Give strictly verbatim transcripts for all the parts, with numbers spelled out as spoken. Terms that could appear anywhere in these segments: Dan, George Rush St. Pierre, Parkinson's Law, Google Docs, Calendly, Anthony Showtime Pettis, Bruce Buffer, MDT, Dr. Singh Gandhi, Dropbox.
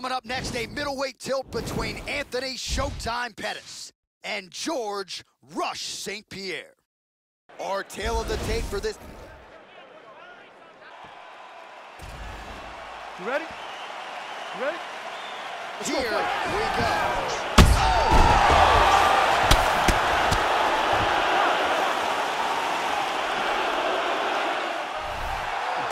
Coming up next, a middleweight tilt between Anthony Showtime Pettis and George Rush Saint Pierre. Our tale of the tape for this. You ready? You ready? Let's Here go, we go. Oh!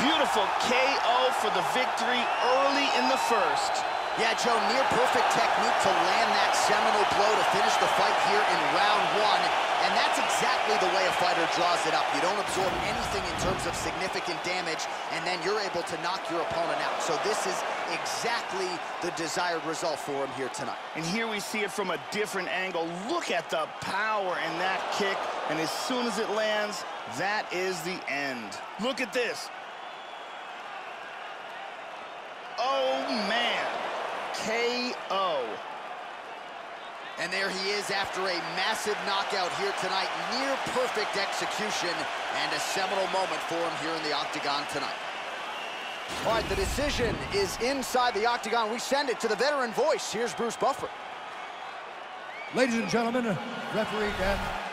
Beautiful K O for the victory early in the first. Yeah, Joe, near perfect technique to land that seminal blow to finish the fight here in round one. And that's exactly the way a fighter draws it up. You don't absorb anything in terms of significant damage, and then you're able to knock your opponent out. So this is exactly the desired result for him here tonight. And here we see it from a different angle. Look at the power in that kick, and as soon as it lands, that is the end. Look at this. Oh, man. K O. And there he is after a massive knockout here tonight. Near perfect execution and a seminal moment for him here in the octagon tonight. All right, the decision is inside the octagon. We send it to the veteran voice. Here's Bruce Buffer. Ladies and gentlemen, referee Dan.